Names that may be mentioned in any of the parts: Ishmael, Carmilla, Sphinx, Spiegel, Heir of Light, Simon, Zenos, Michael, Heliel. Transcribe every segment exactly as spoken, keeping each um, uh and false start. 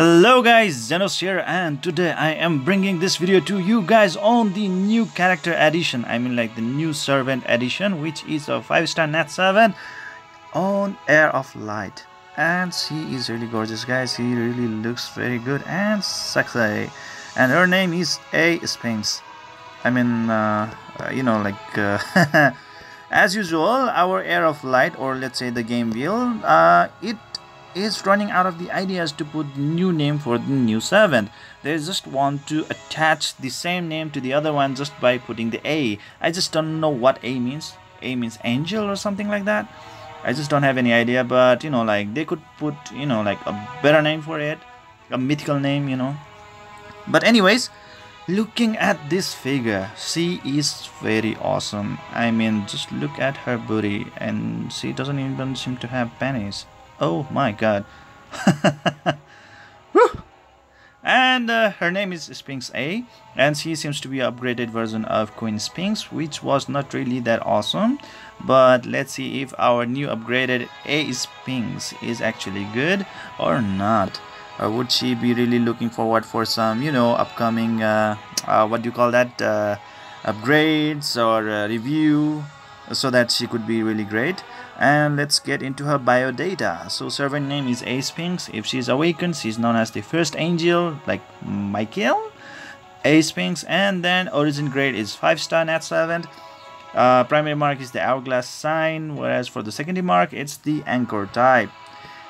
Hello guys, Zenos here, and today I am bringing this video to you guys on the new character edition. I mean like the new servant edition, which is a five star net servant on Heir of Light. And she is really gorgeous guys, she really looks very good and sexy. And her name is a Sphinx. I mean, uh, you know like... Uh, as usual, our Heir of Light, or let's say the game wheel, uh, it is running out of the ideas to put new name for the new servant. They just want to attach the same name to the other one just by putting the A. I just don't know what A means. A means angel or something like that. I just don't have any idea, but you know like they could put, you know, like a better name for it, a mythical name, you know. But anyways, looking at this figure, she is very awesome. I mean, just look at her booty, and she doesn't even seem to have panties. Oh my god. Woo! And uh, her name is Sphinx A, and she seems to be an upgraded version of Queen Sphinx, which was not really that awesome. But let's see if our new upgraded A Sphinx is actually good or not. Or would she be really looking forward for some, you know, upcoming, uh, uh, what do you call that, uh, upgrades or uh, review, so that she could be really great. And let's get into her bio data. So servant name is A Sphinx. If she's awakened, she's known as the first angel, like Michael, A Sphinx. And then origin grade is five star net servant. Uh, primary mark is the hourglass sign, whereas for the secondary mark, it's the anchor type.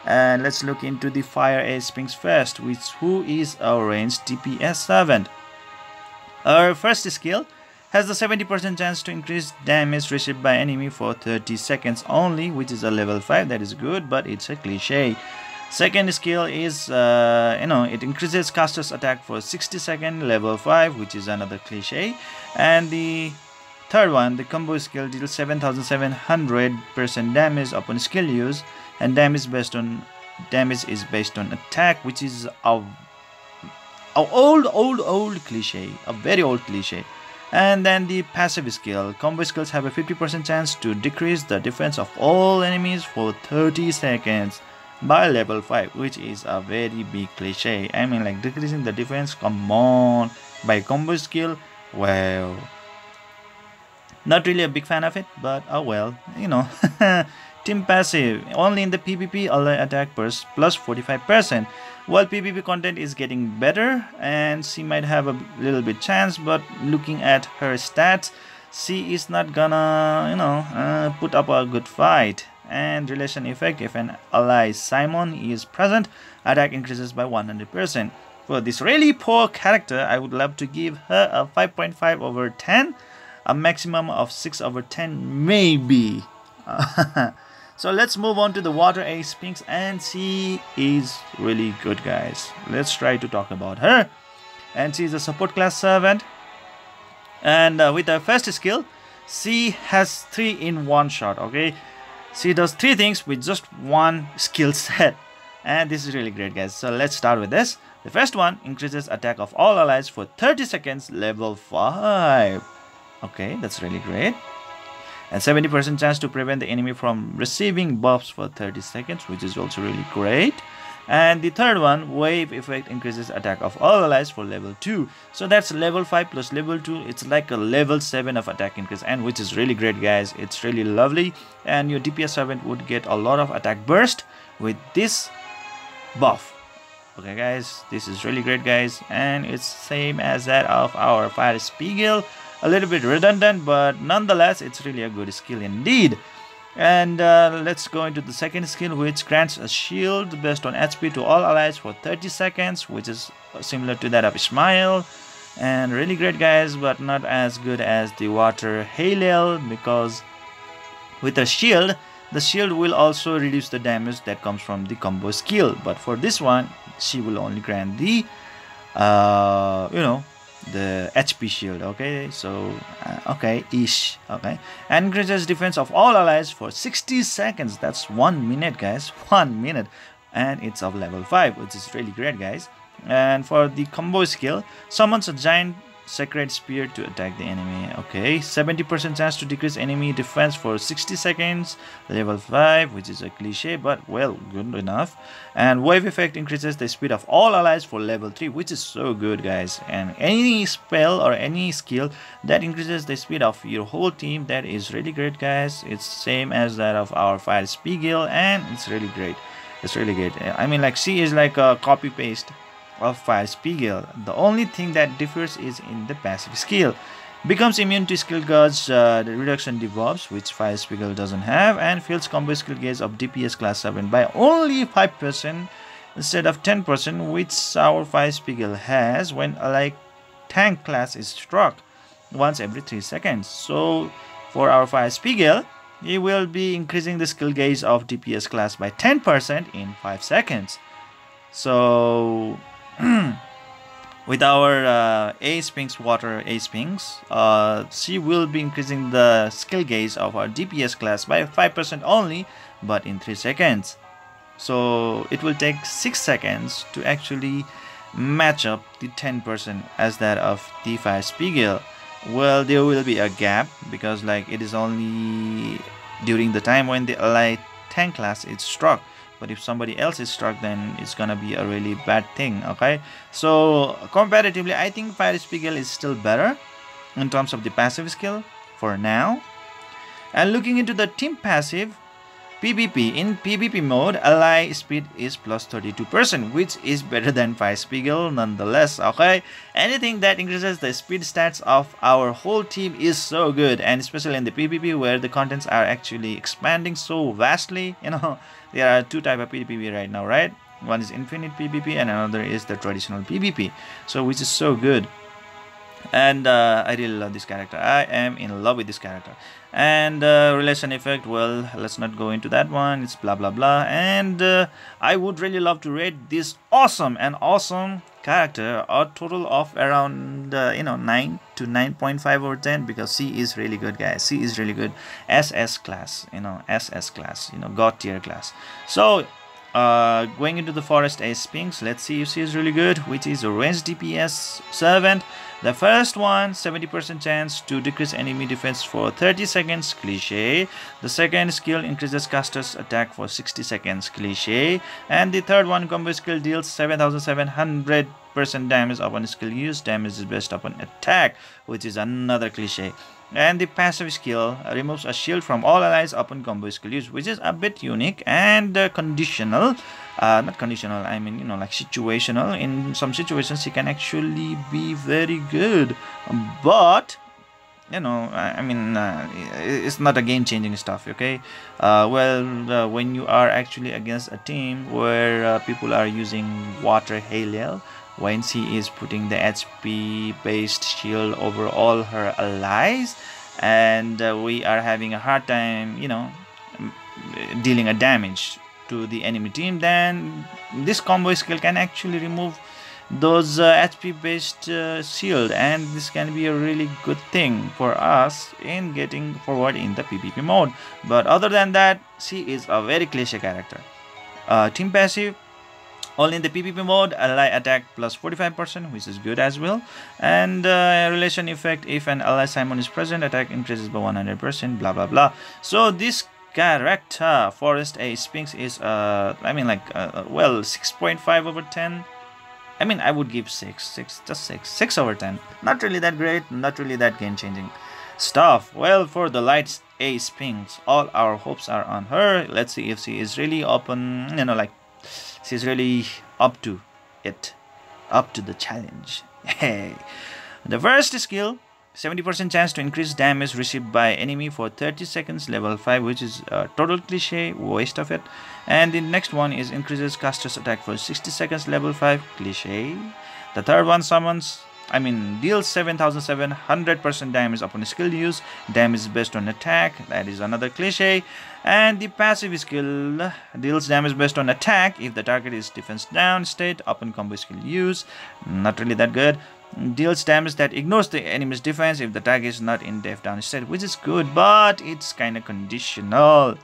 And let's look into the fire A Sphinx first, which who is a ranged D P S servant. Our first skill has the seventy percent chance to increase damage received by enemy for thirty seconds only, which is a level five. That is good, but it's a cliche. Second skill is uh, you know, it increases caster's attack for sixty seconds, level five, which is another cliche. And the third one, the combo skill, deals seven thousand seven hundred percent damage upon skill use, and damage based on damage is based on attack, which is a, a old old old cliche, a very old cliche. And then the passive skill, combo skills have a fifty percent chance to decrease the defense of all enemies for thirty seconds by level five, which is a very big cliche. I mean like decreasing the defense, come on, by combo skill, well, not really a big fan of it, but oh well, you know. Team passive, only in the PvP, ally attack burst plus forty-five percent. While PvP content is getting better, and she might have a little bit chance, but looking at her stats, she is not gonna, you know, uh, put up a good fight. And relation effect, if an ally Simon is present, attack increases by one hundred percent. For this really poor character, I would love to give her a five point five over ten, a maximum of six over ten maybe. So let's move on to the water A Sphinx, and she is really good guys. Let's try to talk about her. And she is a support class servant, and uh, with her first skill, she has three in one shot. Okay, she does three things with just one skill set, and this is really great guys. So let's start with this. The first one, increases attack of all allies for thirty seconds, level five. Okay, that's really great. And seventy percent chance to prevent the enemy from receiving buffs for thirty seconds, which is also really great. And the third one, wave effect, increases attack of all allies for level two. So that's level five plus level two. It's like a level seven of attack increase, and which is really great guys. It's really lovely. And your D P S servant would get a lot of attack burst with this buff. Okay guys, this is really great guys. And it's same as that of our fire Spiegel. A little bit redundant, but nonetheless, it's really a good skill indeed. And uh, let's go into the second skill, which grants a shield based on H P to all allies for thirty seconds, which is similar to that of Ishmael. And really great guys, but not as good as the water Halel, because with a shield, the shield will also reduce the damage that comes from the combo skill. But for this one, she will only grant the, uh, you know, the H P shield. Okay, so uh, okay ish okay and increases defense of all allies for sixty seconds. That's one minute guys, one minute, and it's of level five, which is really great guys. And for the combo skill, summons a giant Sacred Spear to attack the enemy. Okay, seventy percent chance to decrease enemy defense for sixty seconds. Level five, which is a cliche, but well, good enough. And wave effect increases the speed of all allies for level three, which is so good, guys. And any spell or any skill that increases the speed of your whole team, that is really great, guys. It's same as that of our fire Spiegel, and it's really great. It's really great. I mean, like, she is like a copy paste of fire Spiegel. The only thing that differs is in the passive skill. Becomes immune to skill gauge uh, reduction debuffs, which fire Spiegel doesn't have, and fails combo skill gauge of D P S class seven by only five percent instead of ten percent, which our fire Spiegel has when a like tank class is struck once every three seconds. So for our fire Spiegel, he will be increasing the skill gauge of D P S class by ten percent in five seconds. So with our uh, A Sphinx water A Sphinx, uh, she will be increasing the skill gauge of our D P S class by five percent only, but in three seconds. So it will take six seconds to actually match up the ten percent as that of the fire Spiegel. Well, there will be a gap because like it is only during the time when the ally tank class is struck. But if somebody else is struck, then it's gonna be a really bad thing, okay? So comparatively, I think fire Spiegel is still better in terms of the passive skill for now. And looking into the team passive, P v P. In P v P mode, ally speed is plus thirty-two percent, which is better than fire Spiegel nonetheless, okay? Anything that increases the speed stats of our whole team is so good, and especially in the P v P where the contents are actually expanding so vastly, you know. There are two types of P v P right now, right? One is infinite P v P and another is the traditional P v P, so which is so good. And uh, I really love this character. I am in love with this character. And uh, relation effect, well, let's not go into that one. It's blah blah blah. And uh, I would really love to rate this awesome and awesome character a total of around uh, you know nine to nine point five over ten, because she is really good, guys. She is really good. S S class, you know, S S class, you know, god tier class. So uh, going into the forest A Sphinx, let's see if she is really good, which is a range D P S servant. The first one, seventy percent chance to decrease enemy defense for thirty seconds, cliche. The second skill increases caster's attack for sixty seconds, cliche. And the third one, combo skill deals seven thousand seven hundred percent damage upon skill use. Damage is based upon attack, which is another cliche. And the passive skill removes a shield from all allies upon combo skill use, which is a bit unique and uh, conditional. Uh, not conditional, I mean, you know, like situational. In some situations, she can actually be very good, but you know, I mean, uh, it's not a game-changing stuff, okay? Uh, well, uh, when you are actually against a team where uh, people are using water Heliel, when she is putting the H P-based shield over all her allies, and uh, we are having a hard time, you know, dealing a damage to the enemy team, then this combo skill can actually remove those uh, H P based uh, shield, and this can be a really good thing for us in getting forward in the P v P mode. But other than that, she is a very cliche character. Uh, team passive, only in the P v P mode, ally attack plus forty-five percent, which is good as well. And uh, relation effect, if an ally Simon is present, attack increases by one hundred percent, blah blah blah. So this character forest A Sphinx is uh I mean like uh, well, six point five over ten. I mean, I would give six six just six six over ten. Not really that great, not really that game changing stuff. Well, for the lights A Sphinx, all our hopes are on her. Let's see if she is really open, you know, like she's really up to it, up to the challenge. Hey, the first skill, seventy percent chance to increase damage received by enemy for thirty seconds, level five, which is a total cliche, waste of it. And the next one is increases caster's attack for sixty seconds, level five, cliche. The third one summons, I mean deals seven thousand seven hundred percent damage upon skill use, damage based on attack, that is another cliche. And the passive skill deals damage based on attack if the target is defense down state upon combo skill use, not really that good. Deals damage that ignores the enemy's defense if the target is not in death down state, which is good, but it's kind of conditional.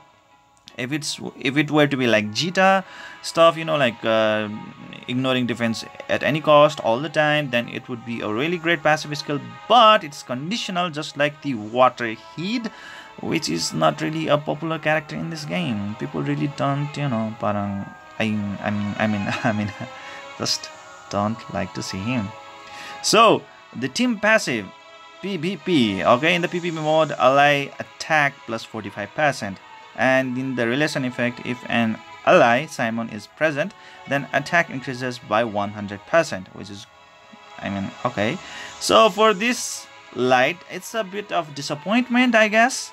If it's if it were to be like Jita stuff, you know, like uh, ignoring defense at any cost all the time, then it would be a really great passive skill, but it's conditional, just like the water heed, which is not really a popular character in this game. People really don't, you know, parang I, I mean, I mean, I mean, just don't like to see him. So the team passive, P V P, okay, in the P V P mode, ally attack plus forty-five percent, and in the relation effect, if an ally, Simon, is present, then attack increases by one hundred percent, which is, I mean, okay. So for this light, it's a bit of disappointment, I guess.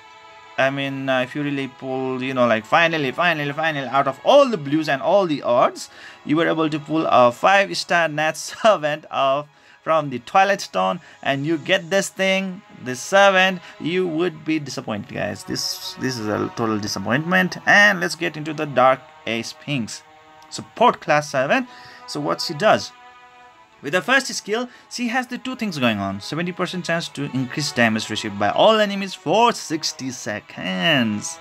I mean, uh, if you really pull, you know, like finally, finally, finally, out of all the blues and all the odds, you were able to pull a five-star Nat Servant of from the Twilight Stone, and you get this thing, this servant, you would be disappointed, guys. This this is a total disappointment. And let's get into the Dark A Sphinx, support class servant. So what she does? With her first skill, she has the two things going on. seventy percent chance to increase damage received by all enemies for sixty seconds.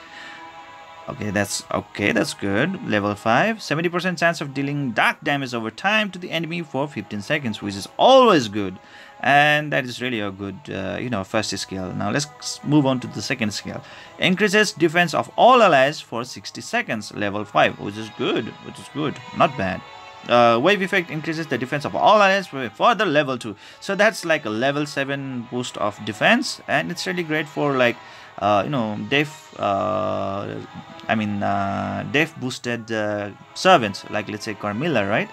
Okay, that's okay, that's good. Level five, seventy percent chance of dealing dark damage over time to the enemy for fifteen seconds, which is always good. And that is really a good, uh, you know, first skill. Now let's move on to the second skill. Increases defense of all allies for sixty seconds, level five, which is good, which is good, not bad. Uh, wave effect increases the defense of all allies for the level two, so that's like a level seven boost of defense, and it's really great for like uh, you know deaf uh, I mean uh, deaf boosted uh, servants, like let's say Carmilla, right?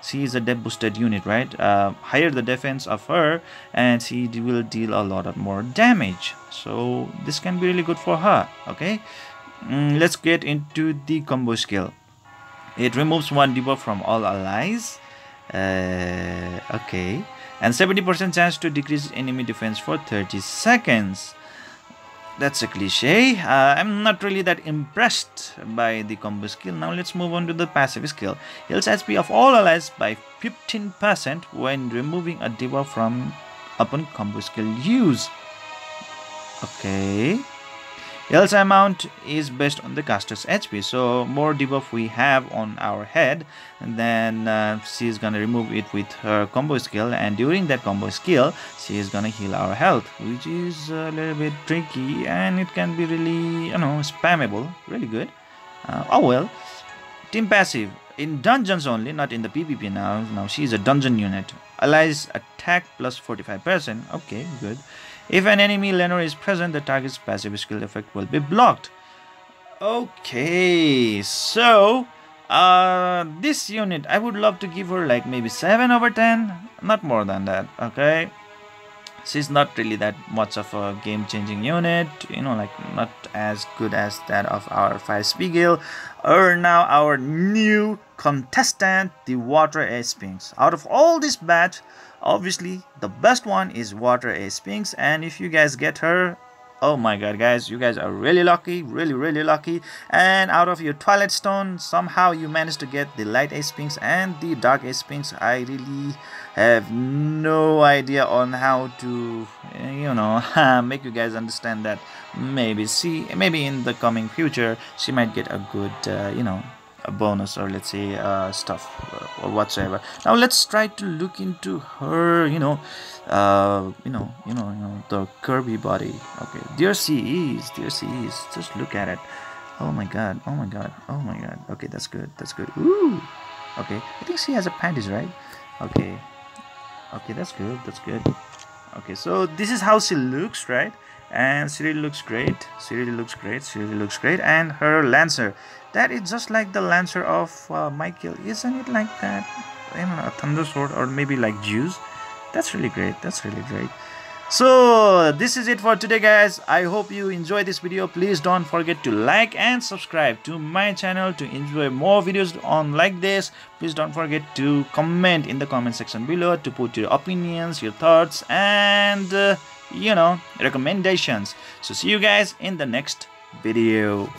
She is a deaf boosted unit, right? Uh, higher the defense of her, and she will deal a lot of more damage, so this can be really good for her. Okay, mm, let's get into the combo skill. It removes one debuff from all allies, uh, okay, and seventy percent chance to decrease enemy defense for thirty seconds. That's a cliche. Uh, I'm not really that impressed by the combo skill. Now let's move on to the passive skill. Heals H P of all allies by fifteen percent when removing a debuff from upon combo skill use. Okay. Health amount is based on the caster's H P, so more debuff we have on our head, and then uh, she is gonna remove it with her combo skill, and during that combo skill she is gonna heal our health, which is a little bit tricky, and it can be really, you know, spammable, really good. Uh, oh well. Team passive in dungeons only, not in the PvP now. Now she is a dungeon unit. Allies attack plus forty-five percent. Okay, good. If an enemy laner is present, the target's passive skill effect will be blocked. Okay, so uh, this unit, I would love to give her like maybe seven over ten, not more than that, okay? She's not really that much of a game-changing unit, you know, like not as good as that of our Spiegel, or now our new contestant, the Water A Sphinx. Out of all this batch, obviously the best one is Water A Sphinx, and if you guys get her, oh my god guys, you guys are really lucky, really really lucky. And out of your Twilight Stone, somehow you managed to get the Light A Sphinx and the Dark A Sphinx. I really have no idea on how to, you know, make you guys understand that. Maybe see, maybe in the coming future she might get a good uh, you know, a bonus, or let's say uh, stuff or whatsoever. Now let's try to look into her, you know, uh, you know, you know, you know, the curvy body. Okay, there she is, there she is. Just look at it. Oh my god, oh my god, oh my god. Okay, that's good, that's good. Ooh. Okay, I think she has a panties, right? Okay, okay, that's good, that's good. Okay, so this is how she looks, right? And she really looks great, she really looks great, she really looks great. And her lancer, that is just like the lancer of uh, Michael, isn't it? Like that, I don't know, a thunder sword, or maybe like Jews. That's really great, that's really great. So this is it for today guys. I hope you enjoyed this video. Please don't forget to like and subscribe to my channel to enjoy more videos on like this. Please don't forget to comment in the comment section below to put your opinions, your thoughts, and uh, you know, recommendations. So see you guys in the next video.